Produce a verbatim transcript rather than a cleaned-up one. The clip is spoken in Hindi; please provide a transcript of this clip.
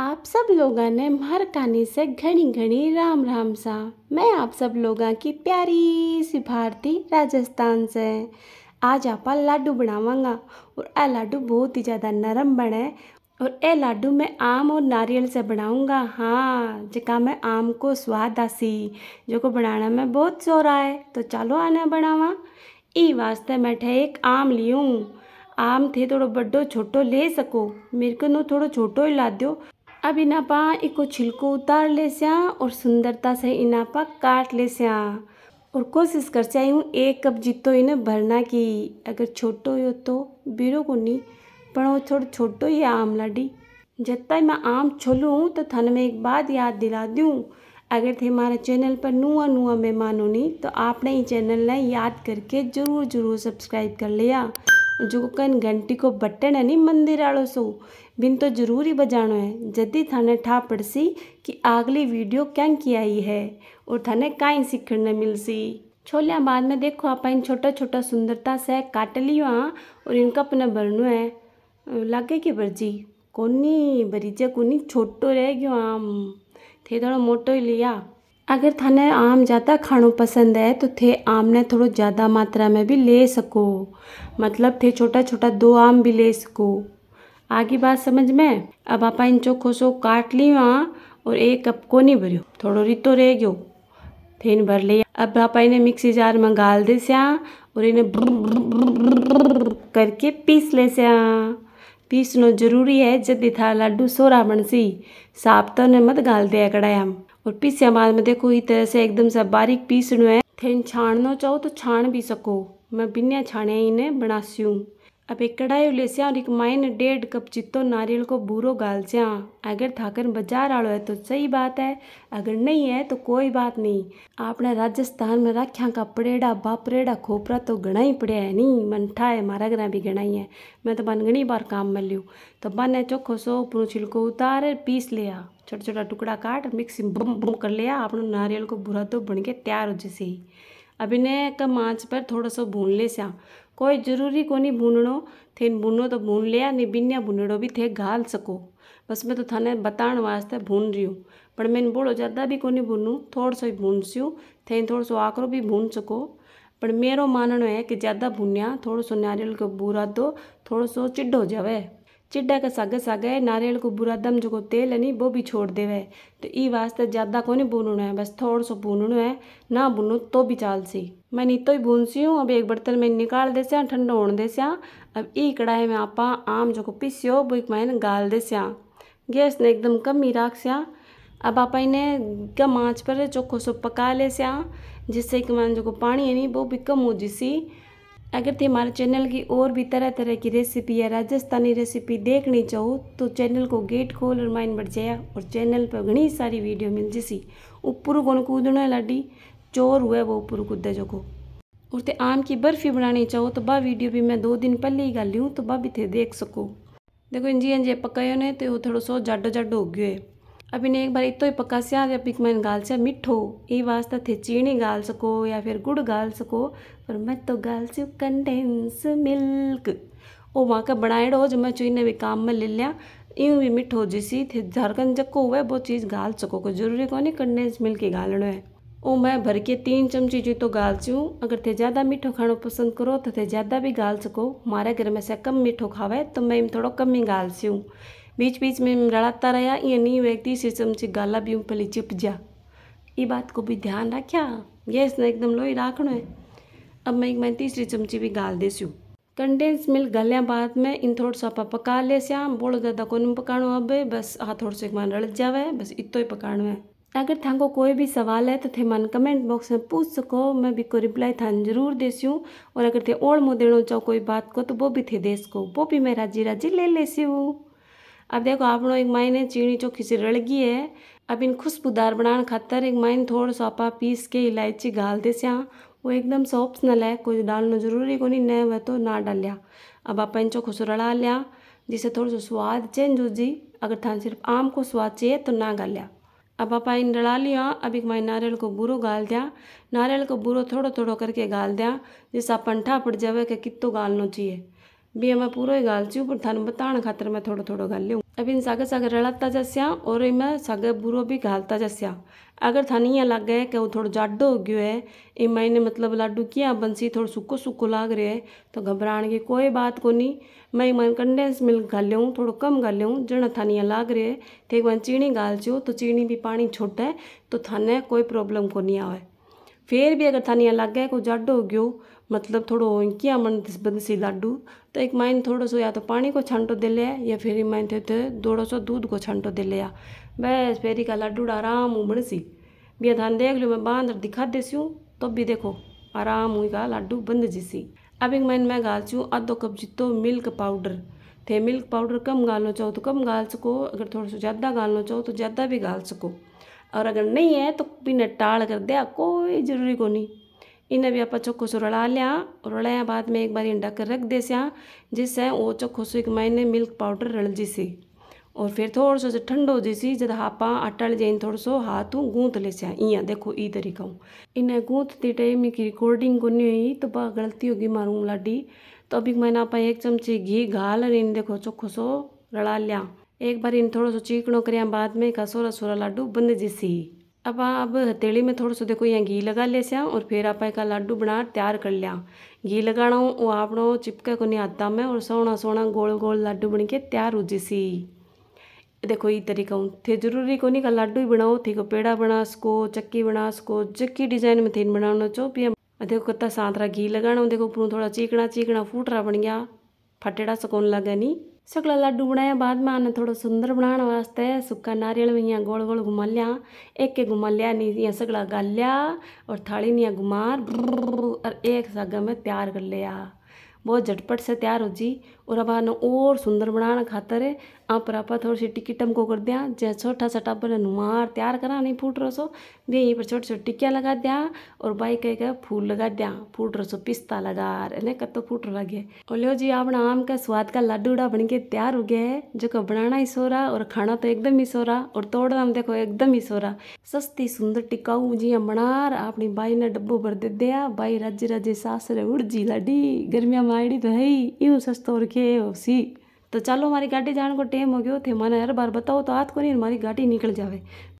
आप सब लोगों ने मार कानी से घनी घनी राम राम सा। मैं आप सब लोगों की प्यारी सी भारती राजस्थान से आज आप लाडू बनावांगा और ए लाडू बहुत ही ज़्यादा नरम बने और ए लाडू मैं आम और नारियल से बनाऊंगा। हाँ, जिका मैं आम को स्वाद आसी जो को बनाना में बहुत जोर आए, तो चलो आना बनावा। ई वास्ते मैं ठे एक आम लियूँ। आम थे थोड़ो बड्डो छोटो ले सको, मेरे को नो थोड़ो छोटो ही ला दो। अब इनापा इको छिलको उतार ले स्या और सुंदरता से इनापा काट ले स्या और कोशिश कर चाहिए हूँ एक कप जितो इन्हें भरना की। अगर छोटो हो तो बीरो को नहीं पर थोड़ा छोटो ही आम लाडी। जब मैं आम छोलूँ तो थाने में एक बात याद दिला दूँ, अगर थे हमारा चैनल पर नुआ नुआ मेहमान होनी तो आपने ही चैनल ने याद करके ज़रूर ज़रूर सब्सक्राइब कर लिया। जो कहीं घंटी को बटन है नहीं मंदिर आलो सो बिन तो जरूर ही बजाना है, जदी थाने ठा पड़सी कि अगली वीडियो क्या की आई है और थाने काई सीखने मिलसी। छोलिया बाद में देखो आप इन छोटा छोटा सुंदरता से काट लियो हाँ और इनका अपना भरना है। लागे कि भरजी कोनी भरीजे कोनी छोटो रह गयो आम थे थोड़ा मोटो ही लिया। अगर थाने आम ज़्यादा खाना पसंद है तो थे आम ने थोड़ा ज़्यादा मात्रा में भी ले सको, मतलब थे छोटा छोटा दो आम भी ले सको। आगे बात समझ में। अब आप इन चोखों सो काट ली वहाँ और एक कप को नहीं भरियो, थोड़ो रितो रह गयो थे इन भर लिया। अब आप इन्हें मिक्सी जार में गाल दे स्या और इन्हें करके पीस ले स्या। पीसना जरूरी है जब था लड्डू सोरा बनसी, साफ तो ने मत गाल दिया कड़ाया। और पीसिया बाद में देखो इस तरह से एकदम से बारीक पीसना है। थे छानना चाहो तो छान भी सको, मैं बिना छाने इन्हें बनासी हूँ। अब एक कढ़ाई ले स्या और एक माइन डेढ़ कप जितो नारियल को भूरो गाल स्या। अगर थाकर बाजार आलो है तो सही बात है, अगर नहीं है तो कोई बात नहीं। आपने राजस्थान में राख्या का पड़ेड़ा बापरेड़ा खोपरा तो घना ही पड़े है नहीं, मनठा है मारा घर भी घना ही है। मैं तो बन घनी बार काम में लूँ। तो बने चोखो सो पूरा छिलको उतार पीस लिया, छोटा छोटा टुकड़ा काट मिक्सी में बुम बुम कर लिया। आपने नारियल को भूरा तो बन के तैयार हो जैसे ही। अब इन्हें कम आँच पर थोड़ा सा भून ले स्या, कोई जरूरी को नहीं भूननो, थे भूनो तो भून लिया नहीं बिना भूनड़ो भी थे घाल सको। बस मैं तो थाने बताने वास्ते भून रही हूँ, पर मैंने बोलो ज़्यादा भी को नहीं भूनूँ, थोड़ा सा ही भून स्यू थे थोड़ा सो आकरो भी भून सको। पर मेरो मानना है कि ज़्यादा भूनिया थोड़ा सो नारियल को बुरा दो थोड़ा सो चिड्ढ हो जावे, चिड्डा का सागे सागे नारियल को बुरा दम जो तेल है नहीं वो भी छोड़ देवे। तो ई वास्ते ज़्यादा को नहीं भूनना है, बस थोड़ा सा भूनना है, ना भूनूँ तो भी चाल सी। मैं नहीं तो ही भून सी हूँ। अब एक बर्तन में निकाल दे स्या, ठंडा होने दे स्या। अब ई कढ़ाई में आप आम जो पीसियो वो एक मैंने गाल दे स्या, गैस ने एकदम कम ही राख स्या। अब आप इन्हें कम आँच पर चोखो सो पका ले स्या, जिससे कि मैंने जो पानी है नहीं वो भी कम हो जिसी। अगर तुम हमारे चैनल की और भी तरह तरह की रेसिपी या राजस्थानी रेसिपी देखनी चाहो तो चैनल को गेट खोल और माइन बढ़ जाया और चैनल पर घनी सारी वीडियो मिल जिसी। ऊपर कौन कूदना लाडी, चोर हुआ वो ऊपर कूदे जो को। और ते आम की बर्फी बनानी चाहो तो बा वीडियो भी मैं दो दिन पहले ही गाली हूँ, तो बा भी थे देख सको। देखो इंजी इंजे पकायो ने तो थोड़ा सो जाडो जाडो हो गयो है। अब इन्हें एक बार इतो ही पका स्या। जब एक मैंने गाल से मिठो, ये वास्ता थे चीनी गाल सको या फिर गुड़ गाल सको, पर मैं तो गाल से कंडेंस मिल्क ओ वहाँ का बनाएड़ो जो मैं चुई ने भी काम में ले लिया। यूँ भी मिठो जिसी थे झारखंड जको हुआ वो चीज़ गाल सको, को जरूरी को नहीं कंडेंस मिल्क ही गालना है। ओ मैं भर के तीन चमची जो तो गाल चूँ। अगर थे ज़्यादा मीठो खाना पसंद करो तो थे ज़्यादा भी गाल सको, हमारे घर में से कम मीठो खावे तो मैं थोड़ा कम ही गाल सूँ। बीच बीच में रड़ाता रहा, ये नहीं हुआ तीसरी चमची गाला भी पहले चिप जा, ये बात को भी ध्यान रख्या। गैस ने एकदम लोई राखना है। अब मैं एक मैं तीसरी चमची भी गाल देसूँ। कंडेंस मिल्क गालिया बाद में इन थोड़ा सा आप पका ले स्या, बोलो ज़्यादा को नहीं पकाना, अब बस हाँ थोड़ा सा एक मन रड़ जावे, बस इतो ही पकाना है। अगर थांको कोई भी सवाल है तो थे मन कमेंट बॉक्स में पूछ सको, मैं भी को रिप्लाई थान जरूर देसूँ। और अगर थे ओण मो देना चाहो कोई बात को तो वो भी थे देश को, वो भी मैं राजी राजी ले लेसी हूँ। अब देखो आप लोग एक मायने चीनी चोखी से रड़गी है। अब इन खुशबूदार बनाने खातर एक मायने थोड़ा सा आपा पीस के इलायची गाल दे स्या, वो एकदम सा ऑप्शनल है, कुछ डालना जरूरी को नहीं, न वह तो ना डाल लिया। अब आप इन चोखों से रड़ा लिया जिससे थोड़ा सा स्वाद चेंज हो जी। अगर थान सिर्फ आम को स्वाद चाहिए तो ना गाल लिया। अब आप इन रड़ा लिया। अब एक मायने नारियल को बुरो गाल दिया, नारियल को बुरो थोड़ा थोड़ा करके गाल दिया जिससे आप पंठा पड़ जावे कि कितो गालना चाहिए। भी मैं पूरा ही गाल चूँ पर थानू बताने खातर मैं थोड़ा थोड़ा गाल लूँ। अभी सागे सागे रड़ता जस्या और इमें सागे बुरो भी घालता जस्या। अगर थानिया लग गए कि वो थोड़ा जाडो हो गयो है इमें ने मतलब लाडू किया बंसी थोड़ा सुको सुको लाग रहे है तो घबराने की कोई बात को नहीं। मैं इमें कंडेंस मिल्क घाल लूँ, थोड़ा कम घाल लूँ, जन थानिया लाग रहे है तो एक बार चीनी घाल चो तो चीनी भी पानी छोटा है तो थाने कोई प्रॉब्लम को नहीं आवे। फिर भी अगर थानिया लग गए कोई जाडो हो गयो मतलब थोड़ो किया मन बंसी लाडू तो एक माइन थोड़ो सो या तो पानी को छांटो दे लिया या फिर माइन थे थे थोड़ो सो दूध को छांटो दे लिया, बस फेरी का लाडू आराम उबड़ सी बिया थान देख लो। मैं बांध दिखा देसी हूँ तो भी देखो आराम हुई का लाडू बंद जिसी। अब एक माइन मैं गाल छूँ आधो कप जितो मिल्क पाउडर थे। मिल्क पाउडर कम गालना चाहो तो कम गाल सको, अगर थोड़ा सा ज़्यादा गालना चाहो तो ज़्यादा भी गाल सको, और अगर नहीं है तो बिना टाल कर दिया कोई जरूरी को नहीं। इन्हें भी आप चोखो सो रड़ा लिया और रड़ाया बाद में एक बार अंडा कर रख देस्या जिससे वो चोखो सो एक मायने मिल्क पाउडर रड़ जिसी। और फिर थोड़ा सो जब ठंडो जिसी जब हापा आटा जैन थोड़ा सो हाथों गूंथ लेस्या इं देखो ई तरीका हूँ। इन्हें गूंथते टाइम की रिकॉर्डिंग को नहीं हुई तो बा गलती होगी मारूँ लाडी। तो अभी मैंने आप एक चमचे घी घाल और इन देखो चोखो सो रड़ा लिया। एक बार इन थोड़ा सो चीकणो कर बाद में का सोरा सोरा लाडू बंद जिसी। अब अब हथेली में थोड़ा सो देखो यहाँ घी लगा लेस्या और फिर आप एक लाडू बना तैयार कर लिया। घी लगाना वो आपनो चिपका को नहीं आता में और सोना सोना गोल गोल लाडू बन के तैयार हो जिसी। देखो ये तरीका हूँ थे जरूरी को नहीं का लाडू ही बनाओ थे को पेड़ा बना सको चक्की बना सको चक्की डिजाइन में थे बनाना चो पिया। देखो कत्ता सांतरा घी लगाना देखो पूरा थोड़ा चीकना चीकना फूटरा बन गया फटेड़ा सकोन लगा नहीं। सगला लाडू बनाया बाद में आने थोड़ा सुंदर बनाने वास्ते सुक्का नारियल में यहाँ गोल गोल घुमा लिया, एक के घुमा लिया नहीं यहाँ सगला गाल लिया और थाली ने घुमार और एक सागा में तैयार कर लिया। बहुत झटपट से तैयार हो जी। और अब आने और सुंदर बनाने खातर है आप पर आप थोड़ी सी टिक्कीटम को कर दिया जैसे छोटा सा टब्बर नुमार तैयार करा नहीं फूट रसो भी यहीं पर छोटी छोटी टिक्कियाँ लगा दिया और बाई कह के फूल लगा दिया फूट रसो पिस्ता लगा अरे कत्तो फूट लगे। और लो जी अपना आम का स्वाद का लाडूड़ा बन के तैयार हो गया है जो को बनाना ही सोरा और खाना तो एकदम ही सोरा और तोड़ना देखो एकदम ही सोरा। सस्ती सुंदर टिकाऊ जी बनार अपनी बाई ने डब्बो भर दे दिया। बाई राज्य राज्य सासरे उड़ जी लाडी गर्मियाँ मायड़ी तो है ही यूँ सस्तो और सी। तो चलो हमारी गाड़ी जाने को टाइम हो गयो थे माने हर बार बताओ तो आत को नहीं हमारी गाड़ी निकल जावे।